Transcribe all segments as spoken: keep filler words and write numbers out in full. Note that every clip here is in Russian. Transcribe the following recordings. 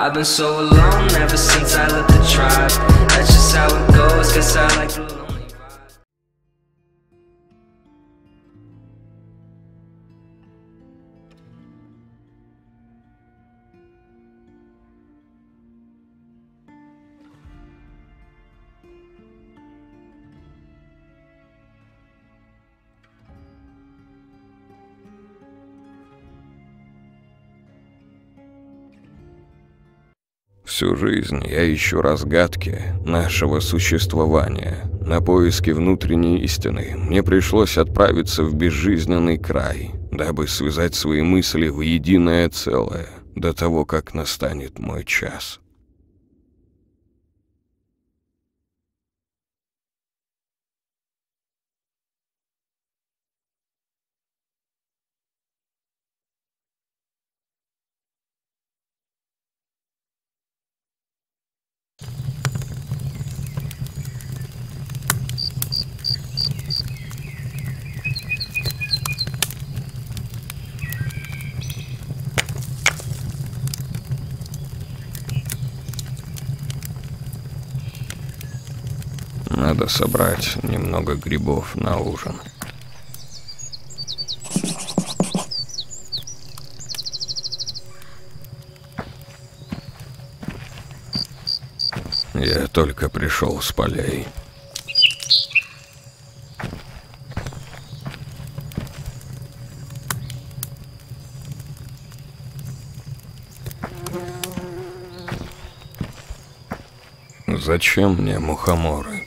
I've been so alone ever since I left the tribe. That's just how it goes, guess I like the lonely. Всю жизнь я ищу разгадки нашего существования. На поиски внутренней истины мне пришлось отправиться в безжизненный край, дабы связать свои мысли в единое целое до того, как настанет мой час. Надо собрать немного грибов на ужин. Я только пришел с полей. Зачем мне мухоморы?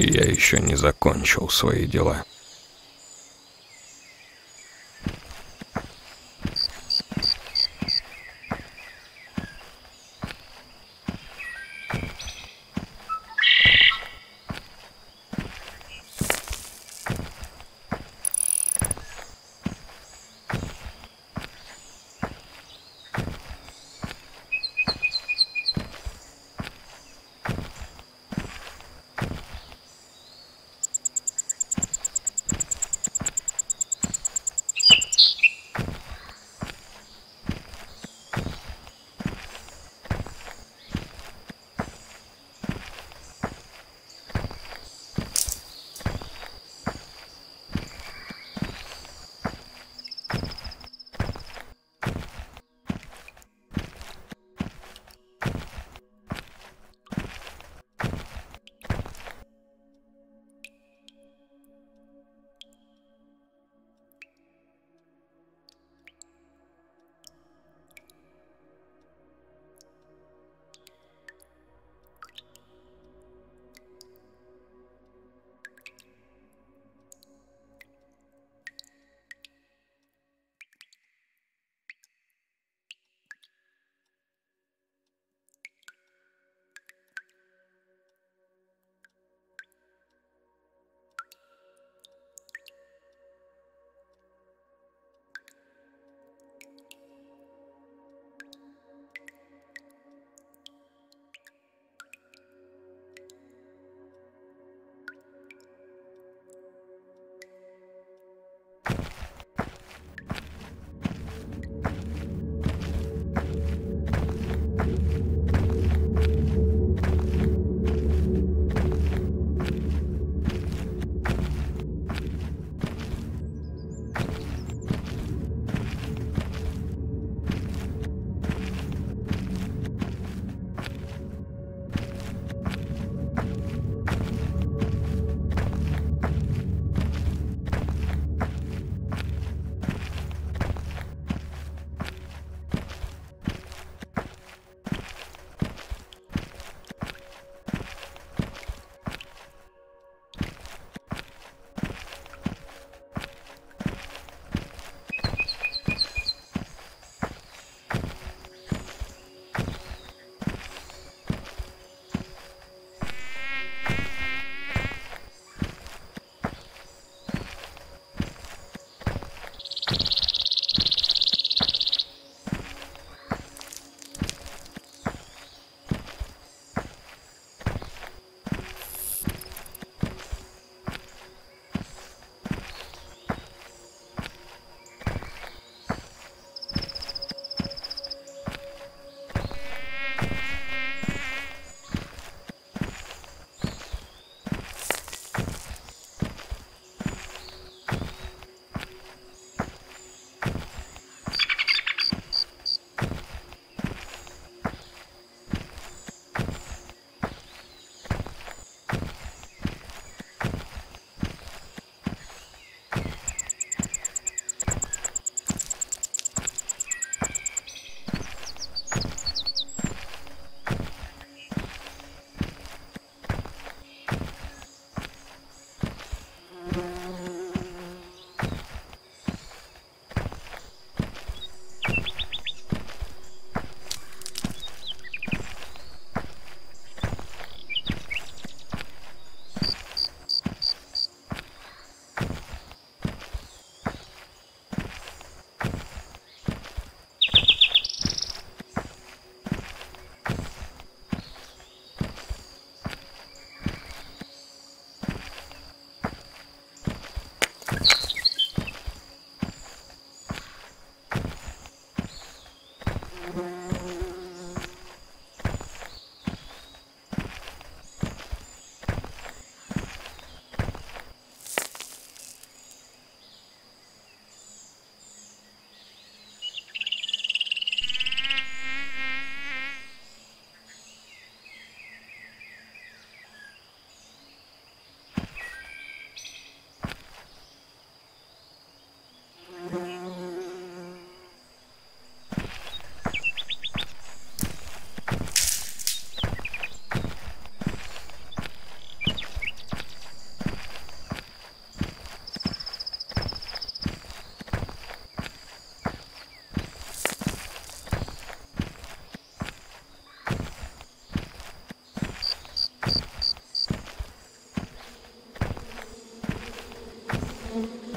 Я еще не закончил свои дела. Thank you.